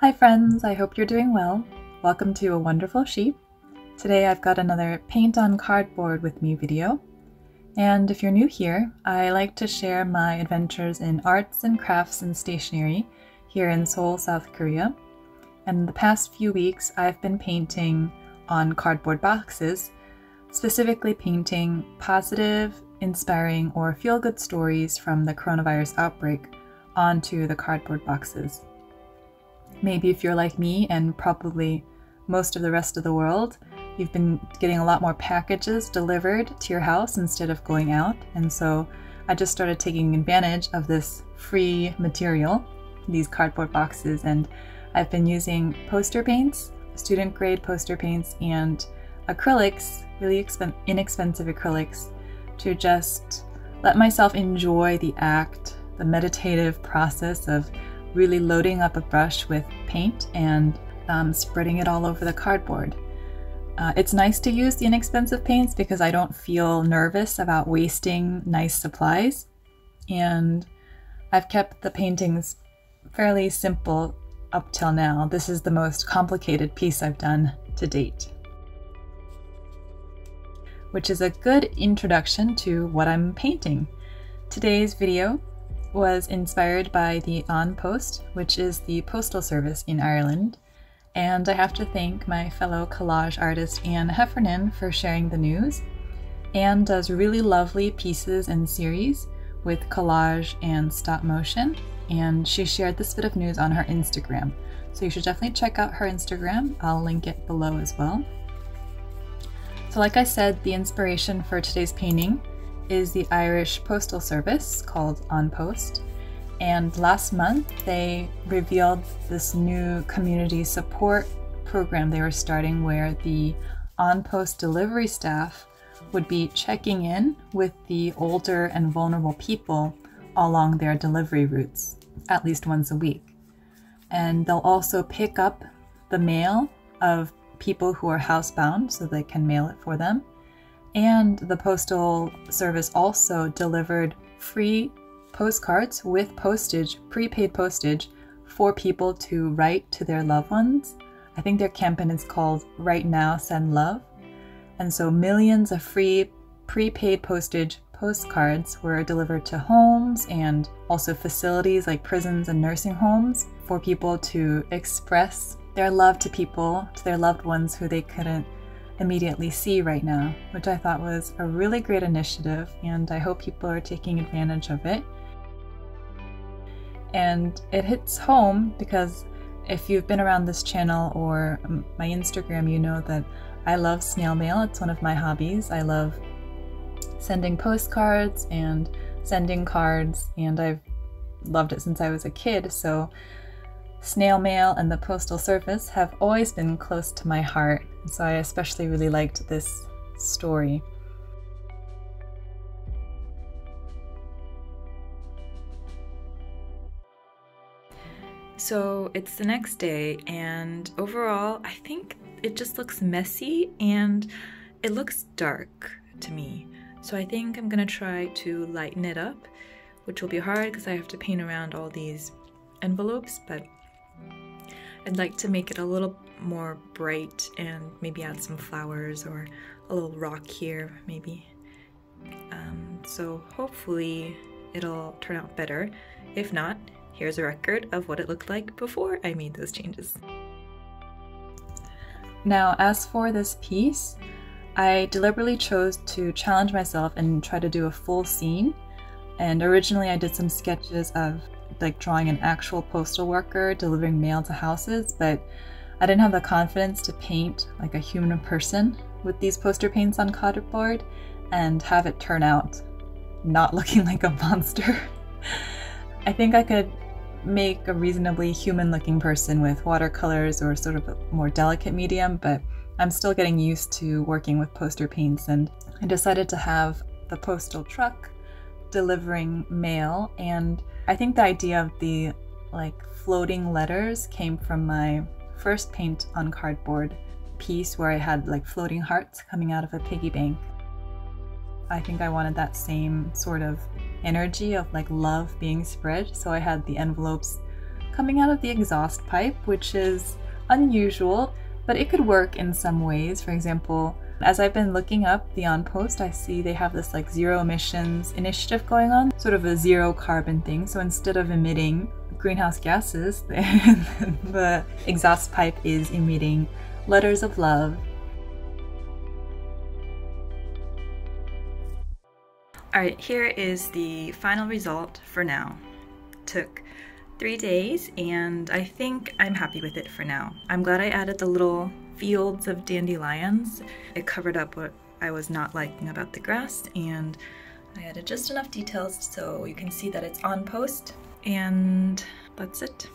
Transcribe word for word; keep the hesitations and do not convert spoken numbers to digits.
Hi friends, I hope you're doing well. Welcome to A Wonderful Sheep. Today I've got another paint on cardboard with me video. And if you're new here, I like to share my adventures in arts and crafts and stationery here in Seoul, South Korea. And the past few weeks I've been painting on cardboard boxes, specifically painting positive, inspiring, or feel-good stories from the coronavirus outbreak onto the cardboard boxes. Maybe if you're like me, and probably most of the rest of the world, you've been getting a lot more packages delivered to your house instead of going out. And so I just started taking advantage of this free material, these cardboard boxes, and I've been using poster paints, student grade poster paints, and acrylics, really expen- inexpensive acrylics, to just let myself enjoy the act, the meditative process of really loading up a brush with paint and um, spreading it all over the cardboard. Uh, it's nice to use the inexpensive paints because I don't feel nervous about wasting nice supplies, and I've kept the paintings fairly simple up till now. This is the most complicated piece I've done to date, which is a good introduction to what I'm painting. Today's video was inspired by the An Post, which is the postal service in Ireland, and I have to thank my fellow collage artist Anne Heffernan for sharing the news. Anne does really lovely pieces and series with collage and stop motion, and she shared this bit of news on her Instagram, so you should definitely check out her Instagram. I'll link it below as well. So like I said, the inspiration for today's painting is the Irish postal service called An Post, and last month they revealed this new community support program they were starting, where the An Post delivery staff would be checking in with the older and vulnerable people along their delivery routes at least once a week, and they'll also pick up the mail of people who are housebound so they can mail it for them. And the postal service also delivered free postcards with postage, prepaid postage, for people to write to their loved ones. I think their campaign is called Write Now, Send Love. And so millions of free prepaid postage postcards were delivered to homes and also facilities like prisons and nursing homes for people to express their love to people, to their loved ones who they couldn't immediately see right now, which I thought was a really great initiative, and I hope people are taking advantage of it. And it hits home because if you've been around this channel or my Instagram, you know that I love snail mail. It's one of my hobbies. I love sending postcards and sending cards, and I've loved it since I was a kid, so snail mail and the postal service have always been close to my heart, so I especially really liked this story. So it's the next day, and overall I think it just looks messy and it looks dark to me. So I think I'm gonna try to lighten it up, which will be hard because I have to paint around all these envelopes, but I'd like to make it a little more bright and maybe add some flowers or a little rock here maybe. Um, so hopefully it'll turn out better. If not, here's a record of what it looked like before I made those changes. Now, as for this piece, I deliberately chose to challenge myself and try to do a full scene, and originally I did some sketches of like drawing an actual postal worker delivering mail to houses, but I didn't have the confidence to paint like a human person with these poster paints on cardboard and have it turn out not looking like a monster. I think I could make a reasonably human looking person with watercolors or sort of a more delicate medium, but I'm still getting used to working with poster paints, and I decided to have the postal truck delivering mail. And I think the idea of the like floating letters came from my first paint on cardboard piece where I had like floating hearts coming out of a piggy bank. I think I wanted that same sort of energy of like love being spread, so I had the envelopes coming out of the exhaust pipe, which is unusual, but it could work in some ways. For example, as I've been looking up the An Post, I see they have this like zero emissions initiative going on, sort of a zero carbon thing. So instead of emitting greenhouse gases, the exhaust pipe is emitting letters of love. All right, here is the final result for now. Took three days and I think I'm happy with it for now. I'm glad I added the little fields of dandelions. It covered up what I was not liking about the grass, and I added just enough details so you can see that it's on post, and that's it.